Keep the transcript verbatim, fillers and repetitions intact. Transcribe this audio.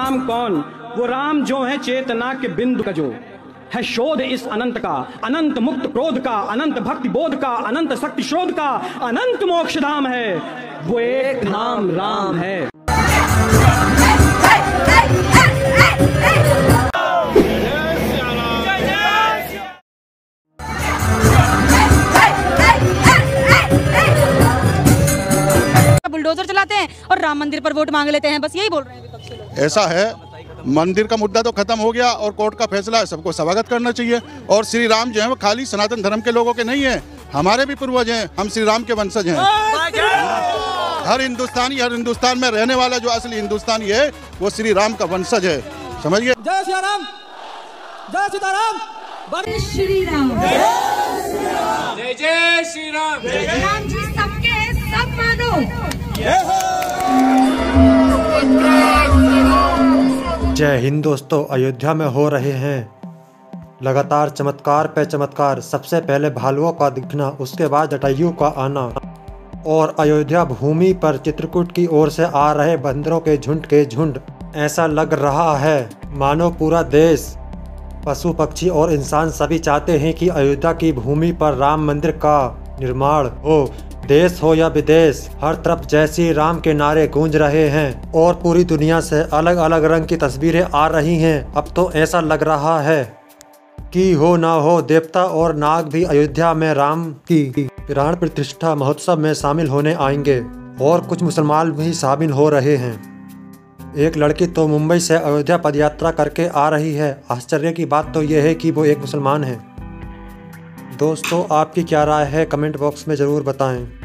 राम कौन? वो राम जो है चेतना के बिंदु का, जो है शोध इस अनंत का, अनंत मुक्त क्रोध का, अनंत भक्ति बोध का, अनंत शक्ति शोध का, अनंत मोक्ष धाम है, वो एक नाम राम है। बुलडोजर चलाते हैं और राम मंदिर पर वोट मांग लेते हैं, बस यही बोल रहे हैं अभी तक। ऐसा है, मंदिर का मुद्दा तो खत्म हो गया और कोर्ट का फैसला है, सबको स्वागत करना चाहिए। और श्री राम जो है वो खाली सनातन धर्म के लोगों के नहीं है, हमारे भी पूर्वज हैं, हम श्री राम के वंशज हैं। हर हिंदुस्तानी, हर हिंदुस्तान में रहने वाला जो असली हिंदुस्तानी है वो श्री राम का वंशज है, समझिए। जय श्री राम, जय सीताराम, जय श्री राम, जय श्री राम। सबके सब मानो। जय हिंद दोस्तों, अयोध्या में हो रहे हैं लगातार चमत्कार पे चमत्कार। सबसे पहले भालुओं का दिखना, उसके बाद जटायु का आना और अयोध्या भूमि पर चित्रकूट की ओर से आ रहे बंदरों के झुंड के झुंड। ऐसा लग रहा है मानो पूरा देश, पशु पक्षी और इंसान सभी चाहते हैं कि अयोध्या की भूमि पर राम मंदिर का निर्माण हो। देश हो या विदेश, हर तरफ जय श्री राम के नारे गूंज रहे हैं और पूरी दुनिया से अलग अलग रंग की तस्वीरें आ रही हैं। अब तो ऐसा लग रहा है कि हो ना हो, देवता और नाग भी अयोध्या में राम की प्राण प्रतिष्ठा महोत्सव में शामिल होने आएंगे और कुछ मुसलमान भी शामिल हो रहे हैं। एक लड़की तो मुंबई से अयोध्या पदयात्रा करके आ रही है। आश्चर्य की बात तो यह है कि वो एक मुसलमान है। दोस्तों, आपकी क्या राय है? कमेंट बॉक्स में ज़रूर बताएं।